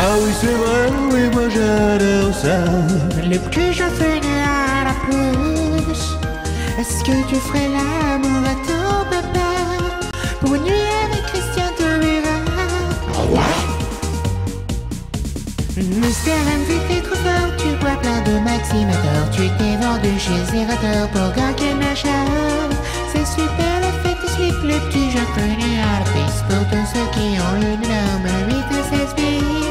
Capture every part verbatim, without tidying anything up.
Ah oui, c'est vrai, oui, moi j'adore ça. Les petits je fais à la plus. Est-ce que tu ferais l'amour à ton papa pour une nuit avec Christian de Mira? Ouais. Mister M V P trop fort, tu bois plein de maximateurs. Tu t'es vendu chez Zerator pour gagner ma chambre. C'est super la fête, tu slips le petit je fais à la piste pour tous ceux qui ont une norme huit à seize bits.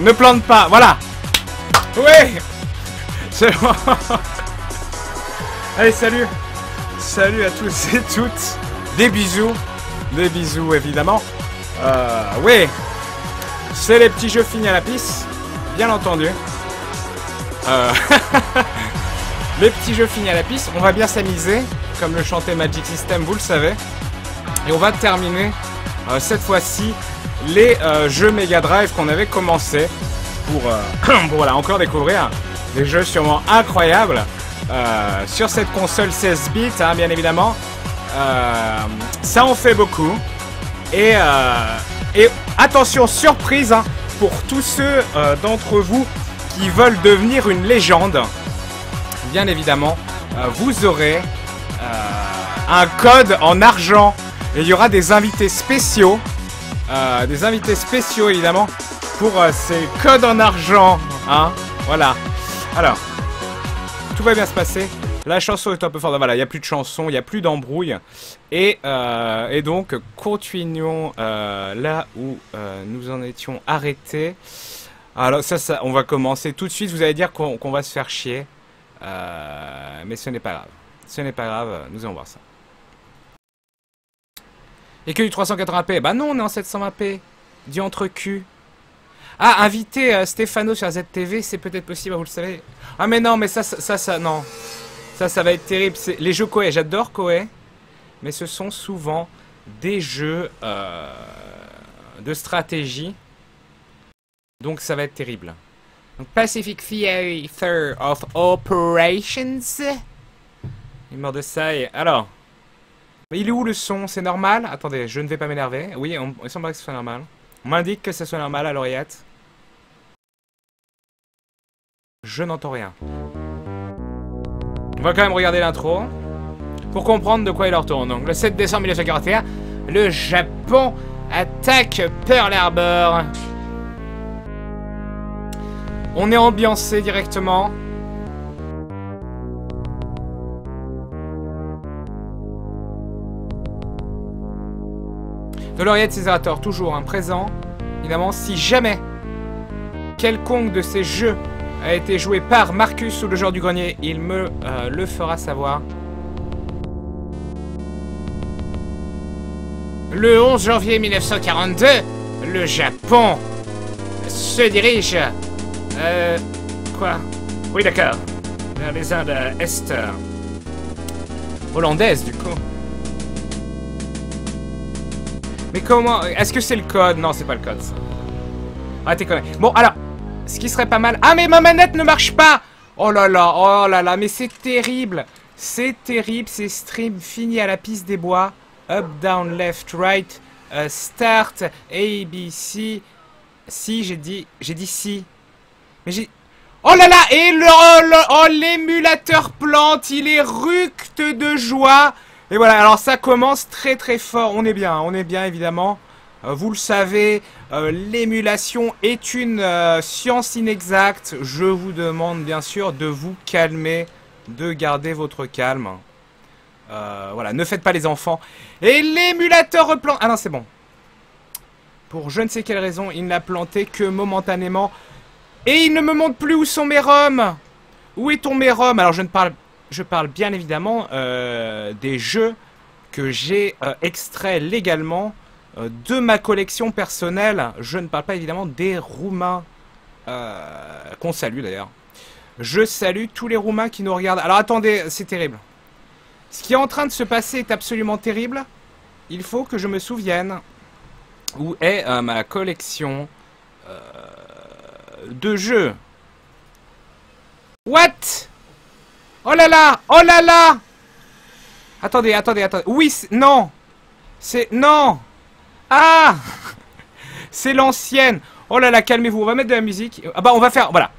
Ne plante pas, voilà. Oui. C'est bon. Allez, salut. Salut à tous et toutes. Des bisous. Des bisous, évidemment. Euh, oui. C'est les petits jeux finis à la pisse. Bien entendu. Euh... les petits jeux finis à la pisse. On va bien s'amuser. Comme le chantait Magic System, vous le savez. Et on va terminer euh, cette fois-ci les euh, jeux Mega Drive qu'on avait commencé pour, euh, pour voilà, encore découvrir des jeux sûrement incroyables euh, sur cette console seize bits, hein, bien évidemment. Euh, ça en fait beaucoup. Et, euh, et attention, surprise, hein, pour tous ceux euh, d'entre vous qui veulent devenir une légende, bien évidemment, euh, vous aurez euh, un code en argent et il y aura des invités spéciaux. Euh, des invités spéciaux évidemment pour euh, ces codes en argent, hein, voilà. Alors, tout va bien se passer. La chanson est un peu forte. Voilà, il n'y a plus de chanson, il n'y a plus d'embrouille. Et, euh, et donc, continuons euh, là où euh, nous en étions arrêtés. Alors ça, ça, on va commencer tout de suite. Vous allez dire qu'on qu'on va se faire chier. Euh, mais ce n'est pas grave. Ce n'est pas grave, nous allons voir ça. Et que du trois cent quatre-vingts p. Bah non, on est en sept cent vingt p. Du entre-cul. Ah, inviter euh, Stéphano sur Z T V, c'est peut-être possible, vous le savez. Ah mais non, mais ça, ça, ça, ça non. Ça, ça va être terrible. Les jeux Koei, j'adore Koei. Mais ce sont souvent des jeux euh, de stratégie. Donc ça va être terrible. Donc Pacific Theater of Operations. Il meurt de ça et... Alors... Il est où le son? C'est normal? Attendez, je ne vais pas m'énerver. Oui, on, il semblerait que ce soit normal. On m'indique que ce soit normal à l'oreillette. Je n'entends rien. On va quand même regarder l'intro pour comprendre de quoi il retourne. Donc, le sept décembre mille neuf cent quarante et un, le Japon attaque Pearl Harbor. On est ambiancé directement. De l'oreillette Zerator, toujours un hein, présent. Évidemment, si jamais quelconque de ces jeux a été joué par Marcus ou le joueur du grenier, il me euh, le fera savoir. Le onze janvier mille neuf cent quarante-deux, le Japon se dirige... Euh... Quoi? Oui, d'accord. Vers les Indes Est... Hollandaises, du coup. Mais comment... Est-ce que c'est le code? Non, c'est pas le code, ça. Ah, t'es connu. Bon, alors, ce qui serait pas mal... Ah, mais ma manette ne marche pas! Oh là là, oh là là, mais c'est terrible! C'est terrible, c'est stream fini à la piste des bois. Up, down, left, right, uh, start, A, B, C... Si, j'ai dit... J'ai dit si. Mais j'ai... Oh là là! Et le... Oh, le... oh l'émulateur plante, il est ructe de joie! Et voilà, alors ça commence très très fort, on est bien, on est bien évidemment, euh, vous le savez, euh, l'émulation est une euh, science inexacte, je vous demande bien sûr de vous calmer, de garder votre calme, euh, voilà, ne faites pas les enfants, et l'émulateur replante, ah non c'est bon, pour je ne sais quelle raison, il n'a planté que momentanément, et il ne me montre plus où sont mes roms, où est ton mes roms, alors je ne parle pas. Je parle bien évidemment euh, des jeux que j'ai euh, extraits légalement euh, de ma collection personnelle. Je ne parle pas évidemment des Roumains euh, qu'on salue d'ailleurs. Je salue tous les Roumains qui nous regardent. Alors attendez, c'est terrible. Ce qui est en train de se passer est absolument terrible. Il faut que je me souvienne où est euh, ma collection euh, de jeu. What? Oh là là! Oh là là! Attendez, attendez, attendez. Oui, non! C'est... Non! Ah! C'est l'ancienne. Oh là là, calmez-vous, on va mettre de la musique. Ah bah on va faire... Voilà.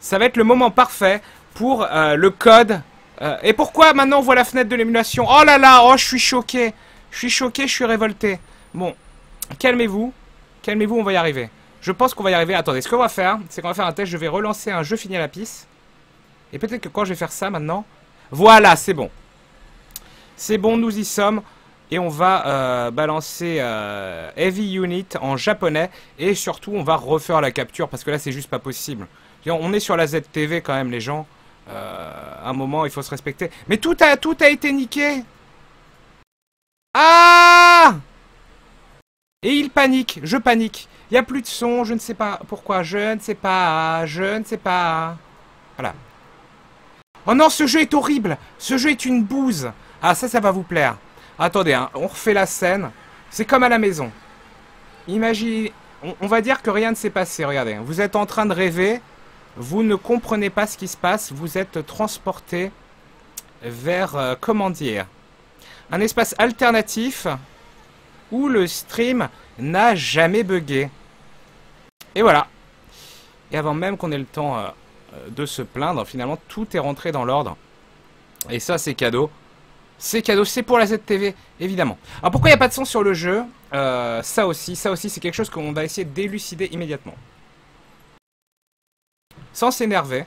Ça va être le moment parfait pour euh, le code. Euh, et pourquoi maintenant on voit la fenêtre de l'émulation? Oh là là, oh je suis choqué. Je suis choqué, je suis révolté. Bon, calmez-vous. Calmez-vous, on va y arriver. Je pense qu'on va y arriver. Attendez, ce qu'on va faire, c'est qu'on va faire un test. Je vais relancer un jeu fini à la piste. Et peut-être que quand je vais faire ça maintenant... Voilà, c'est bon. C'est bon, nous y sommes. Et on va euh, balancer euh, Heavy Unit en japonais. Et surtout, on va refaire la capture parce que là, c'est juste pas possible. On est sur la Z T V quand même, les gens. Euh, un moment, il faut se respecter. Mais tout a, tout a été niqué. Ah! Et il panique. Je panique. Il n'y a plus de son. Je ne sais pas pourquoi. Je ne sais pas. Je ne sais pas. Voilà. Oh non, ce jeu est horrible. Ce jeu est une bouse. Ah, ça, ça va vous plaire. Attendez, hein, on refait la scène. C'est comme à la maison. Imagine... On, on va dire que rien ne s'est passé, regardez. Vous êtes en train de rêver. Vous ne comprenez pas ce qui se passe. Vous êtes transporté vers... Euh, comment dire? Un espace alternatif où le stream n'a jamais bugué. Et voilà. Et avant même qu'on ait le temps euh, de se plaindre, finalement, tout est rentré dans l'ordre. Et ça, c'est cadeau. C'est cadeau, c'est pour la Z T V, évidemment. Alors pourquoi il n'y a pas de son sur le jeu? euh, Ça aussi, ça aussi, c'est quelque chose qu'on va essayer d'élucider immédiatement. Sans s'énerver.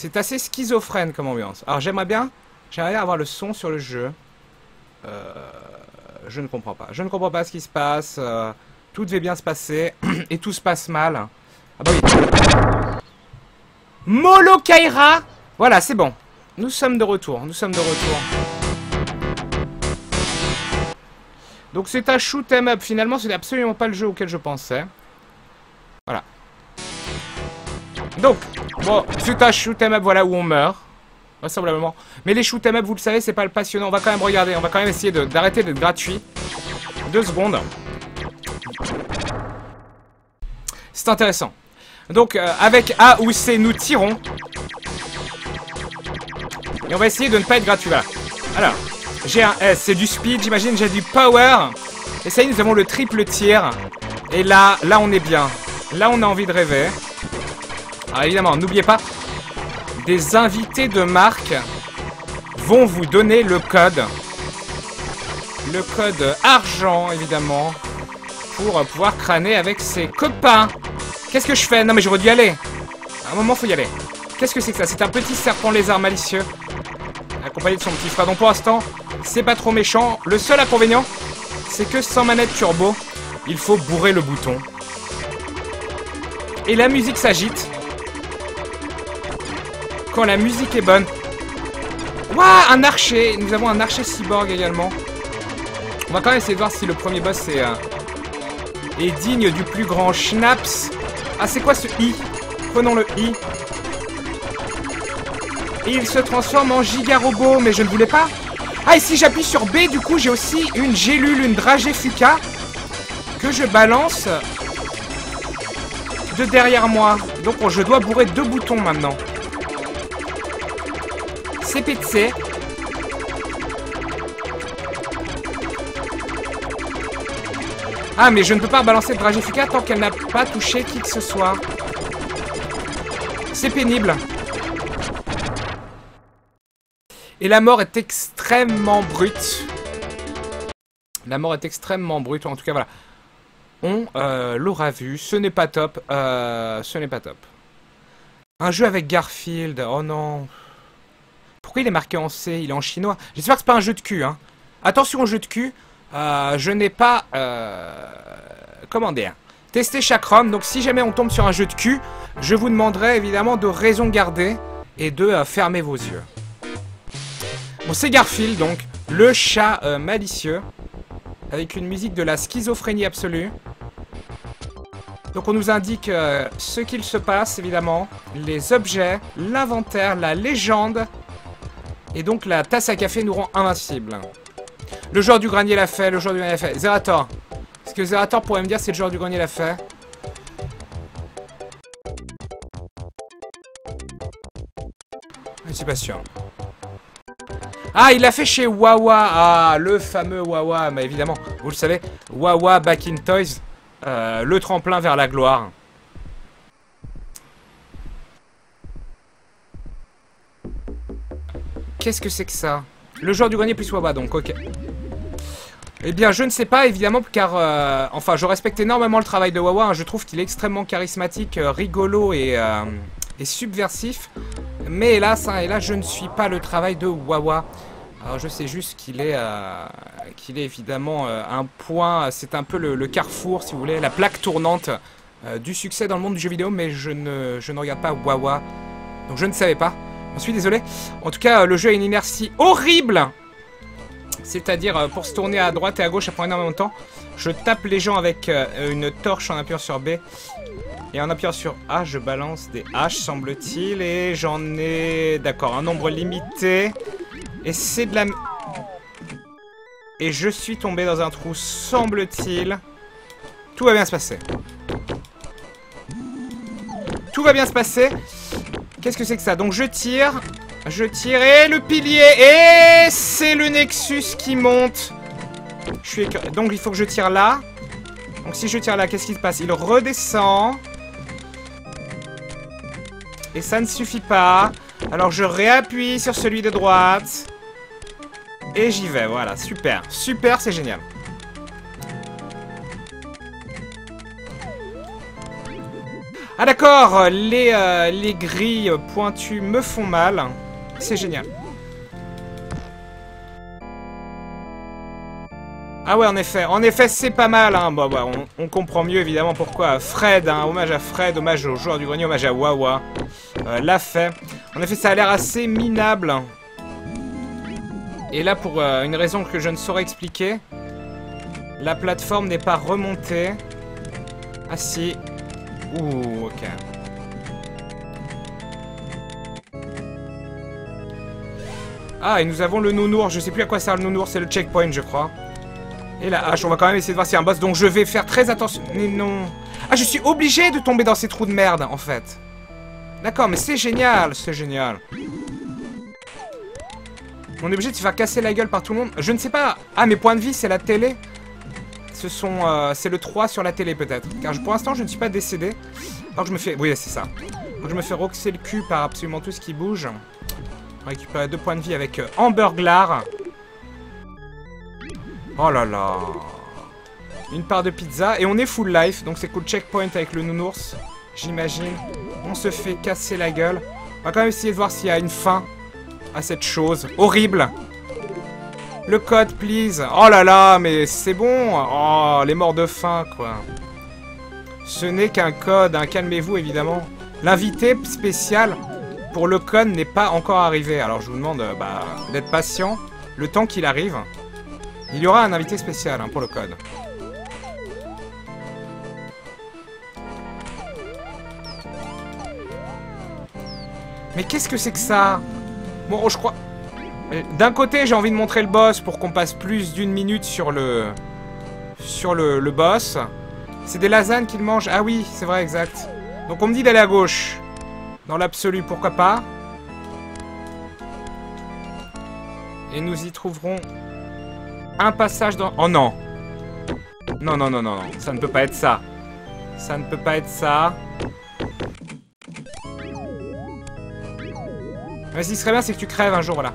C'est assez schizophrène comme ambiance. Alors j'aimerais bien, j'aimerais bien avoir le son sur le jeu. Euh, je ne comprends pas. Je ne comprends pas ce qui se passe. Euh, tout devait bien se passer. Et tout se passe mal. Ah bah oui. Molo Kaira. Voilà, c'est bon. Nous sommes de retour, nous sommes de retour. Donc c'est un shoot 'em up, finalement ce n'est absolument pas le jeu auquel je pensais. Voilà. Donc, bon, c'est un shoot 'em up, voilà, où on meurt. Vraisemblablement. Mais les shoot 'em up, vous le savez, c'est pas le passionnant. On va quand même regarder, on va quand même essayer d'arrêter d'être gratuit. Deux secondes. C'est intéressant. Donc, euh, avec A ou C, nous tirons. Et on va essayer de ne pas être gratuit, voilà. Alors, j'ai un S, c'est du speed, j'imagine, j'ai du power. Et ça y est, nous avons le triple tir. Et là, là on est bien. Là on a envie de rêver. Alors évidemment, n'oubliez pas, des invités de marque vont vous donner le code. Le code argent, évidemment. Pour pouvoir crâner avec ses copains. Qu'est-ce que je fais? Non mais j'aurais dû y aller. À un moment, faut y aller. Qu'est-ce que c'est que ça? C'est un petit serpent lézard malicieux. Accompagné de son petit frère. Donc pour l'instant, c'est pas trop méchant. Le seul inconvénient, c'est que sans manette turbo, il faut bourrer le bouton. Et la musique s'agite. Quand la musique est bonne. Waouh, un archer. Nous avons un archer cyborg également. On va quand même essayer de voir si le premier boss est, euh, est digne du plus grand schnapps. Ah, c'est quoi ce I? Prenons le I. Et il se transforme en giga-robot, mais je ne voulais pas. Ah, et si j'appuie sur B, du coup, j'ai aussi une gélule, une dragée fuca que je balance de derrière moi. Donc, oh, je dois bourrer deux boutons maintenant. C, P, C. Ah, mais je ne peux pas balancer de dragée fuca tant qu'elle n'a pas touché qui que ce soit. C'est pénible. Et la mort est extrêmement brute. La mort est extrêmement brute. En tout cas, voilà. On euh, l'aura vu. Ce n'est pas top. Euh, ce n'est pas top. Un jeu avec Garfield. Oh non. Pourquoi il est marqué en C? Il est en chinois. J'espère que c'est pas un jeu de cul. Hein. Attention au jeu de cul. Euh, je n'ai pas... Euh, comment dire? Testé chaque ROM. Donc si jamais on tombe sur un jeu de cul, je vous demanderai évidemment de raison garder et de euh, fermer vos yeux. Bon, c'est Garfield, donc, le chat euh, malicieux, avec une musique de la schizophrénie absolue. Donc on nous indique euh, ce qu'il se passe, évidemment, les objets, l'inventaire, la légende, et donc la tasse à café nous rend invincible. Le joueur du grenier l'a fait, le joueur du grenier l'a fait. Zerator, est-ce que Zerator pourrait me dire si le joueur du grenier l'a fait? suis pas sûr. Ah, il l'a fait chez Wawa. Ah, le fameux Wawa. Mais évidemment, vous le savez, Wawa Back in Toys, euh, le tremplin vers la gloire. Qu'est-ce que c'est que ça? Le joueur du grenier plus Wawa, donc, ok. Eh bien, je ne sais pas, évidemment, car... Euh, enfin, je respecte énormément le travail de Wawa. Hein, je trouve qu'il est extrêmement charismatique, euh, rigolo et, euh, et subversif. Mais hélas, hein, hélas, je ne suis pas le travail de Wawa. Alors, je sais juste qu'il est, euh, qu'il est évidemment euh, un point... C'est un peu le, le carrefour, si vous voulez, la plaque tournante euh, du succès dans le monde du jeu vidéo. Mais je ne, je ne regarde pas Wawa. Donc, je ne savais pas. Je suis désolé. En tout cas, le jeu a une inertie horrible. C'est-à-dire, pour se tourner à droite et à gauche, ça prend énormément de temps. Je tape les gens avec une torche en appuyant sur B. Et en appuyant sur A, je balance des haches, semble-t-il. Et j'en ai, d'accord, un nombre limité. Et c'est de la... Et je suis tombé dans un trou, semble-t-il. Tout va bien se passer. Tout va bien se passer. Qu'est-ce que c'est que ça? Donc je tire, je tire et le pilier, et c'est le Nexus qui monte. Je suis écœur... Donc il faut que je tire là. Donc si je tire là, qu'est-ce qui se passe? Il redescend. Et ça ne suffit pas. Alors je réappuie sur celui de droite. Et j'y vais, voilà, super. Super, c'est génial. Ah d'accord, les, euh, les grilles pointues me font mal. C'est génial. Ah ouais, en effet, en effet c'est pas mal. Hein. Bon, bah, on, on comprend mieux évidemment pourquoi Fred, hein, hommage à Fred, hommage au joueur du grenier, hommage à Wawa, euh, l'a fait. En effet, ça a l'air assez minable. Et là, pour euh, une raison que je ne saurais expliquer, la plateforme n'est pas remontée. Ah si... Ouh, ok. Ah, et nous avons le nounours. Je sais plus à quoi sert le nounours. C'est le checkpoint, je crois. Et la hache. On va quand même essayer de voir s'il y a un boss. Donc je vais faire très attention. Mais non. Ah, je suis obligé de tomber dans ces trous de merde, en fait. D'accord, mais c'est génial. C'est génial. On est obligé de se faire casser la gueule par tout le monde. Je ne sais pas. Ah, mes points de vie, c'est la télé. Ce sont... Euh, c'est le trois sur la télé, peut-être. Car je, pour l'instant, je ne suis pas décédé. Alors que je me fais... Oui, c'est ça. Alors je me fais roxer le cul par absolument tout ce qui bouge. On récupère deux points de vie avec euh, Hamburglar. Oh là là. Une part de pizza. Et on est full life. Donc c'est cool. Checkpoint avec le nounours. J'imagine. On se fait casser la gueule. On va quand même essayer de voir s'il y a une fin à cette chose horrible. Le code, please. Oh là là, mais c'est bon. Oh, les morts de faim, quoi. Ce n'est qu'un code, hein. Calmez-vous, évidemment. L'invité spécial pour le code n'est pas encore arrivé. Alors, je vous demande bah, d'être patient le temps qu'il arrive. Il y aura un invité spécial hein, pour le code. Mais qu'est-ce que c'est que ça? Bon, oh, je crois... D'un côté, j'ai envie de montrer le boss pour qu'on passe plus d'une minute sur le... Sur le, le boss. C'est des lasagnes qu'il mange. Ah oui, c'est vrai, exact. Donc on me dit d'aller à gauche. Dans l'absolu, pourquoi pas. Et nous y trouverons... Un passage dans... Oh non. Non, non, non, non, non. Ça ne peut pas être ça. Ça ne peut pas être ça. Mais ce qui serait bien, c'est que tu crèves un jour, voilà.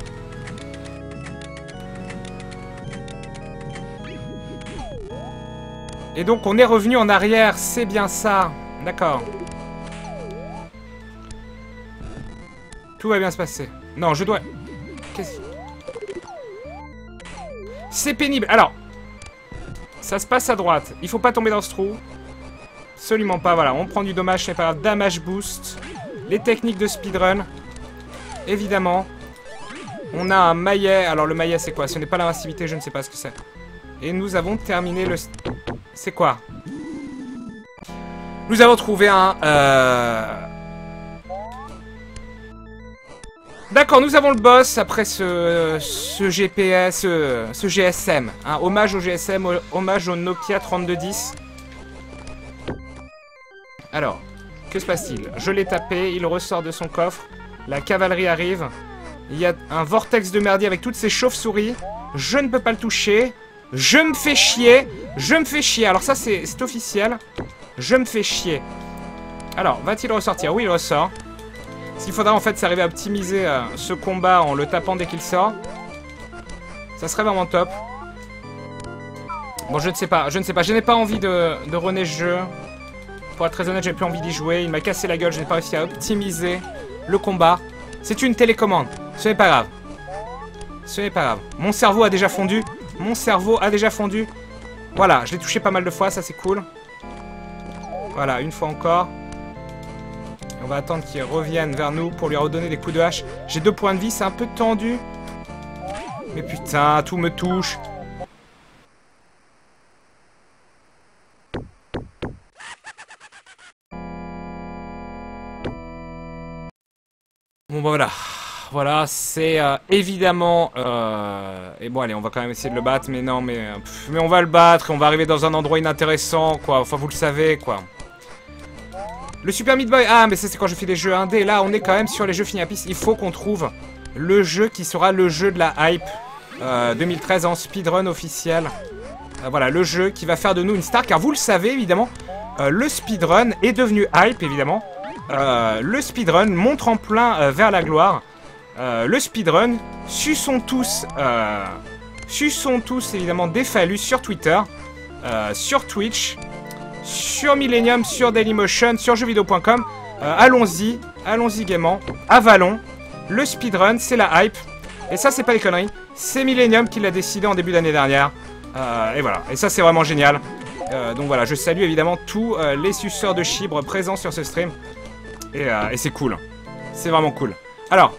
Et donc on est revenu en arrière, c'est bien ça. D'accord. Tout va bien se passer. Non, je dois... Qu'est-ce que... C'est pénible. Alors, ça se passe à droite. Il faut pas tomber dans ce trou. Absolument pas, voilà. On prend du dommage, c'est pas grave. Damage boost. Les techniques de speedrun. Évidemment. On a un maillet. Alors le maillet, c'est quoi? Ce n'est pas l'invincibilité, je ne sais pas ce que c'est. Et nous avons terminé le... C'est quoi? Nous avons trouvé un... Euh... D'accord, nous avons le boss après ce, ce G P S, ce, ce G S M. Hein, hommage au G S M, hommage au Nokia trente-deux dix. Alors, que se passe-t-il? Je l'ai tapé, il ressort de son coffre, la cavalerie arrive. Il y a un vortex de merdier avec toutes ces chauves-souris. Je ne peux pas le toucher. Je me fais chier. Je me fais chier. Alors ça, c'est officiel. Je me fais chier. Alors, va-t-il ressortir? Oui, il ressort. Ce qu'il faudra, en fait, c'est arriver à optimiser euh, ce combat en le tapant dès qu'il sort. Ça serait vraiment top. Bon, je ne sais pas. Je ne sais pas. Je n'ai pas envie de, de rené ce jeu. Pour être très honnête, j'ai plus envie d'y jouer. Il m'a cassé la gueule. Je n'ai pas réussi à optimiser le combat. C'est une télécommande. Ce n'est pas grave. Ce n'est pas grave. Mon cerveau a déjà fondu. Mon cerveau a déjà fondu. Voilà, je l'ai touché pas mal de fois. Ça, c'est cool. Voilà, une fois encore. On va attendre qu'il revienne vers nous pour lui redonner des coups de hache. J'ai deux points de vie. C'est un peu tendu. Mais putain, tout me touche. Bon, bah voilà. Voilà, c'est euh, évidemment... Euh... Et bon, allez, on va quand même essayer de le battre. Mais non, mais... Pff, mais on va le battre. On va arriver dans un endroit inintéressant, quoi. Enfin, vous le savez, quoi. Le Super Meat Boy. Ah, mais c'est quand je fais les jeux indés. Là, on est quand même sur les jeux finapis. Il faut qu'on trouve le jeu qui sera le jeu de la hype euh, deux mille treize en speedrun officiel. Euh, voilà, le jeu qui va faire de nous une star. Car vous le savez, évidemment, euh, le speedrun est devenu hype, évidemment. Euh, le speedrun montre en plein euh, vers la gloire. Euh, le speedrun suçons tous, euh, suçons tous évidemment des phallus sur Twitter, euh, sur Twitch, sur Millennium, sur Dailymotion, sur jeux vidéo point com. Euh, allons-y, allons-y gaiement, avalons. Le speedrun, c'est la hype. Et ça, c'est pas des conneries. C'est Millennium qui l'a décidé en début d'année dernière. Euh, et voilà. Et ça, c'est vraiment génial. Euh, donc voilà, je salue évidemment tous euh, les suceurs de chibre présents sur ce stream. Et, euh, et c'est cool. C'est vraiment cool. Alors.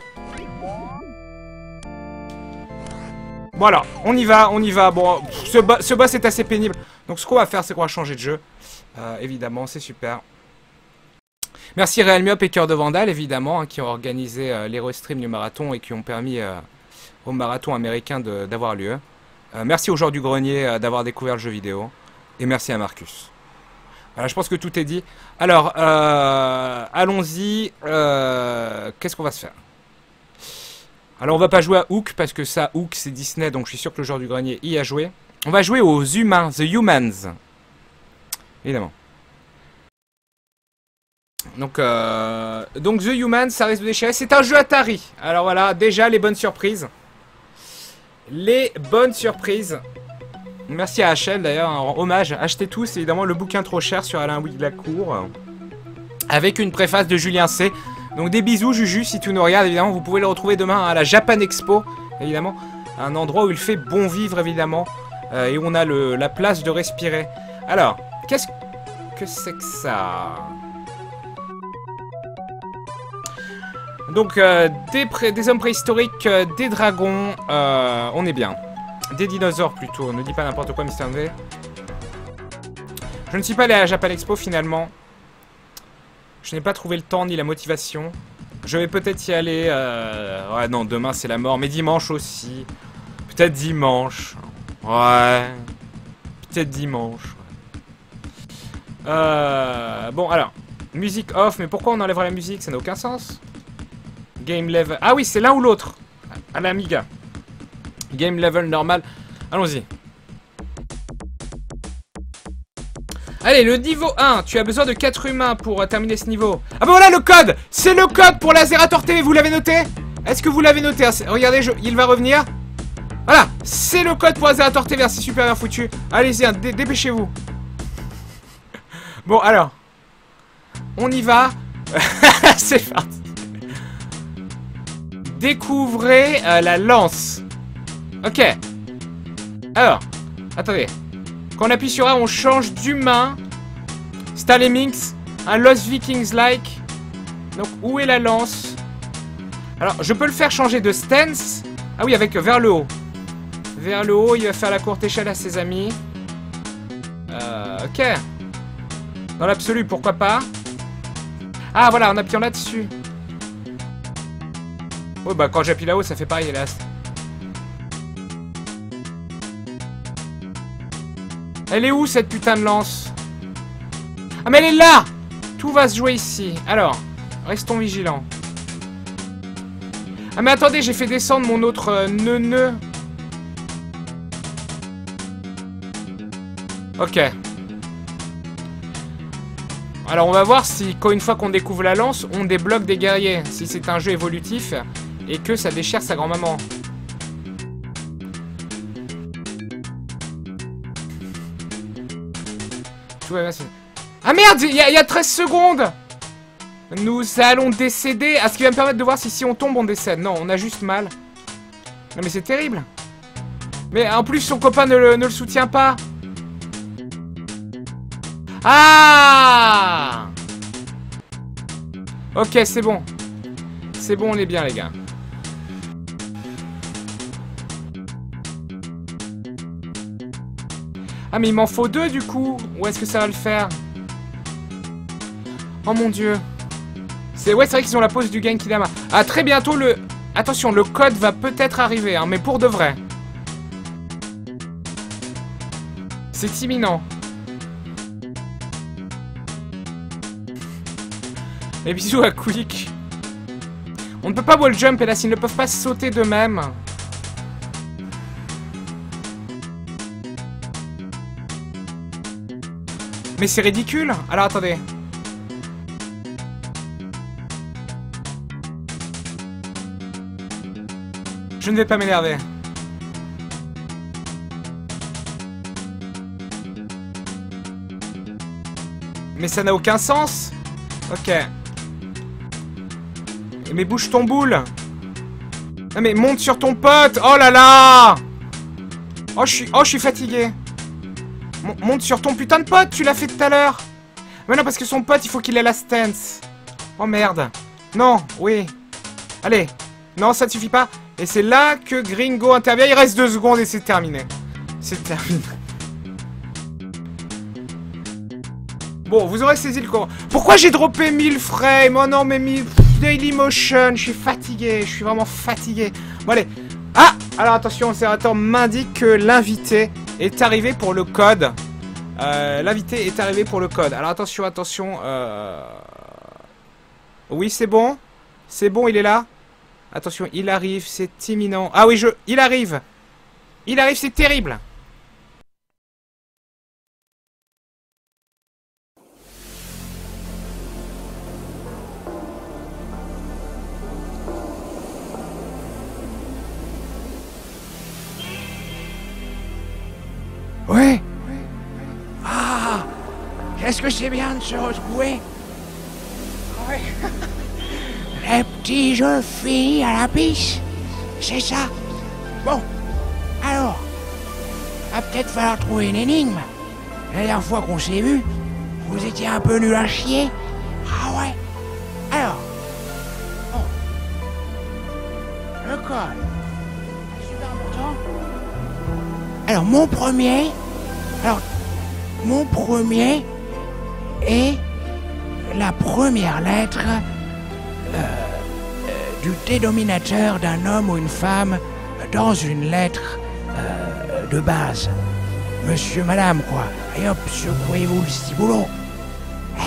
Bon alors, on y va, on y va. Bon, pff, ce, bo ce boss est assez pénible. Donc ce qu'on va faire, c'est qu'on va changer de jeu. Euh, évidemment, c'est super. Merci Realmeop et Coeur de Vandal, évidemment, hein, qui ont organisé euh, les restreams du marathon et qui ont permis euh, au marathon américain d'avoir lieu. Euh, merci aux joueurs du grenier euh, d'avoir découvert le jeu vidéo. Et merci à Marcus. Voilà, je pense que tout est dit. Alors, euh, allons-y. Euh, Qu'est-ce qu'on va se faire? Alors, on va pas jouer à Hook, parce que ça, Hook, c'est Disney, donc je suis sûr que le joueur du grenier y a joué. On va jouer aux humains, The Humans. Évidemment. Donc, euh, donc The Humans, ça risque de déchirer. C'est un jeu Atari. Alors voilà, déjà, les bonnes surprises. Les bonnes surprises. Merci à H L d'ailleurs, en hommage. Achetez tous évidemment le bouquin trop cher sur Alain Wiglacourt. Euh, avec une préface de Julien C. Donc des bisous Juju si tu nous regardes évidemment. Vous pouvez le retrouver demain à la Japan Expo évidemment. Un endroit où il fait bon vivre évidemment. Euh, et où on a le, la place de respirer. Alors, qu'est-ce que c'est que ça? Donc euh, des, pré des hommes préhistoriques, euh, des dragons, euh, on est bien. Des dinosaures plutôt, ne dis pas n'importe quoi Mister M V. Je ne suis pas allé à la Japan Expo finalement. Je n'ai pas trouvé le temps ni la motivation. Je vais peut-être y aller... Euh... Ouais non, demain c'est la mort, mais dimanche aussi. Peut-être dimanche. Ouais. Peut-être dimanche. Euh... Bon alors, musique off, mais pourquoi on enlèverait la musique? Ça n'a aucun sens. Game level... Ah oui, c'est l'un ou l'autre. À l'Amiga. Game level normal. Allons-y. Allez, le niveau un. Tu as besoin de quatre humains pour euh, terminer ce niveau. Ah bah ben voilà le code. C'est le code pour la Zerator T V. Vous l'avez noté? Est-ce que vous l'avez noté? Regardez, je... il va revenir. Voilà. C'est le code pour la Zerator T V. C'est super bien foutu. Allez-y, hein, dépêchez-vous. Bon, alors. On y va. C'est parti. Découvrez euh, la lance. Ok. Alors, attendez. Quand on appuie sur A, on change d'humain. Stalemix, un Lost Vikings-like. Donc, où est la lance? Alors, je peux le faire changer de stance. Ah oui, avec vers le haut. Vers le haut, il va faire la courte échelle à ses amis. Euh, ok. Dans l'absolu, pourquoi pas? Ah, voilà, en appuyant là-dessus. Oh, bah, quand j'appuie là-haut, ça fait pareil, hélas. Elle est où cette putain de lance? Ah mais elle est là! Tout va se jouer ici. Alors, restons vigilants. Ah mais attendez, j'ai fait descendre mon autre euh, neuneu. Ok. Alors on va voir si, quand une fois qu'on découvre la lance, on débloque des guerriers. Si c'est un jeu évolutif et que ça déchire sa grand-maman. Ah merde, il y, y a treize secondes. Nous allons décéder. Ah, ce qui va me permettre de voir si si on tombe on décède. Non, on a juste mal. Non mais c'est terrible. Mais en plus son copain ne le, ne le soutient pas. Ah. Ok, c'est bon. C'est bon, on est bien les gars. Ah mais il m'en faut deux du coup. Où est-ce que ça va le faire? Oh mon dieu. C'est ouais, c'est vrai qu'ils ont la pose du Genkidama. Ah très bientôt le... Attention, le code va peut-être arriver, hein, mais pour de vrai. C'est imminent. Et bisous à Quick. On ne peut pas wall jump, hélas, ils ne peuvent pas sauter d'eux-mêmes. Mais c'est ridicule. Alors attendez. Je ne vais pas m'énerver. Mais ça n'a aucun sens. Ok. Mais bouge ton boule. Non mais monte sur ton pote. Oh là là. Oh je suis, oh, je suis fatigué. M monte sur ton putain de pote, tu l'as fait tout à l'heure. Mais non, parce que son pote, il faut qu'il ait la stance. Oh merde. Non, oui. Allez. Non, ça ne suffit pas. Et c'est là que Gringo intervient. Il reste deux secondes et c'est terminé. C'est terminé. Bon, vous aurez saisi le courant. Pourquoi j'ai droppé mille frames? Oh non, mais mille... Dailymotion, je suis fatigué. Je suis vraiment fatigué. Bon, allez. Ah! Alors, attention, le zerator m'indique que l'invité... est arrivé pour le code. Euh, L'invité est arrivé pour le code. Alors attention, attention. Euh... Oui, c'est bon. C'est bon, il est là. Attention, il arrive, c'est imminent. Ah oui, je... Il arrive. Il arrive, c'est terrible. Ouais. Ah, qu'est-ce que c'est bien de se retrouver. Ouais. Les petits jeux finis à la pisse, c'est ça. Bon, alors, va peut-être falloir trouver une énigme. La dernière fois qu'on s'est vu, vous étiez un peu nul à chier. Ah ouais. Alors, bon, le code, c'est super important. Alors mon premier, alors mon premier est la première lettre euh, euh, du dénominateur d'un homme ou une femme dans une lettre euh, de base. Monsieur, madame, quoi. Et hop, secouez-vous le ciboulot.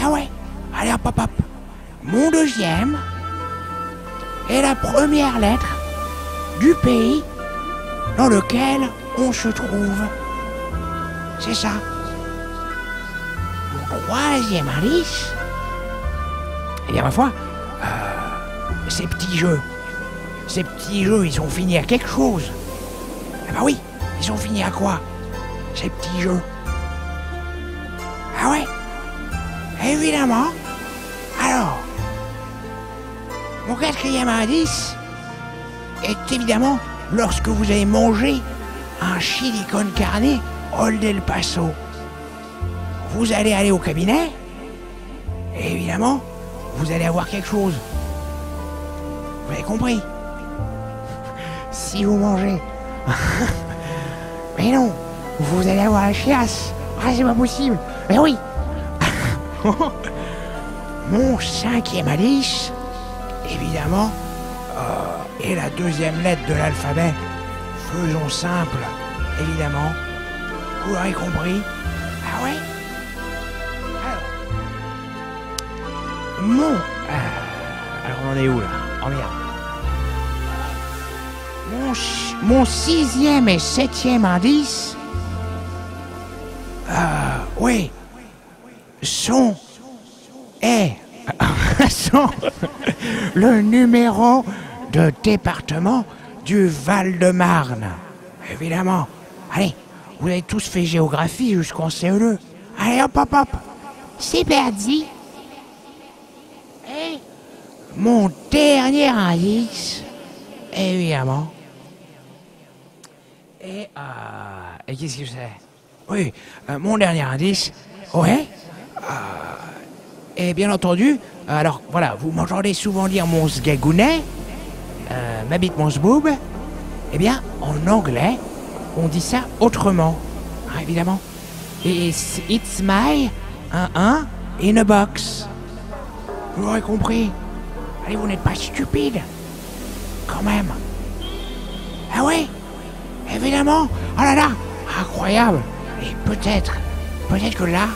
Ah ouais, allez hop, hop, hop. Mon deuxième est la première lettre du pays dans lequel on se trouve. C'est ça. Mon troisième indice, eh bien ma foi, euh, ces petits jeux, ces petits jeux, ils ont fini à quelque chose. Ah bah oui, ils ont fini à quoi, ces petits jeux? Ah ouais, évidemment. Alors, mon quatrième indice est évidemment lorsque vous avez mangé un chili con carne Old El Paso. Vous allez aller au cabinet, et évidemment, vous allez avoir quelque chose. Vous avez compris? Si vous mangez. Mais non, vous allez avoir la chiasse. Ah, c'est pas possible. Mais oui. Mon cinquième indice, évidemment, euh, est la deuxième lettre de l'alphabet. Faisons simple, évidemment. Vous l'aurez compris. Ah ouais? Alors... Mon... Euh, alors on en est où là? Oh merde. mon sixième et septième indice, euh, oui, son est son, le numéro de département du Val-de-Marne. Évidemment. Allez, vous avez tous fait géographie jusqu'en C E deux. Allez, hop, hop, hop. C'est perdu. Et mon dernier indice, évidemment. Et, euh, et qu'est-ce que c'est? Oui, euh, mon dernier indice, ouais. Euh, et bien entendu, alors voilà, vous m'entendez souvent dire mon sgagounet, euh, ma bite mon zboob. Eh bien, en anglais, on dit ça autrement, hein, évidemment. It's, it's my un un in a box. Vous l'aurez compris. Allez, vous n'êtes pas stupide, quand même. Ah ouais, évidemment. Oh là là, incroyable. Et peut-être, peut-être que là,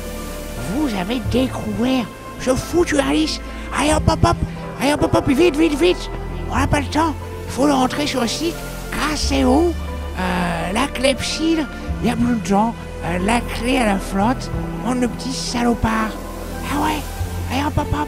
vous avez découvert ce foutu Alice. Allez hop hop hop, allez hop hop hop, vite vite vite. On n'a pas le temps. Il faut le rentrer sur le site. Assez haut, euh, la clepsydre, il n'y a plus de gens, euh, la clé à la flotte, mon petit salopard. Ah ouais, allez hop hop hop.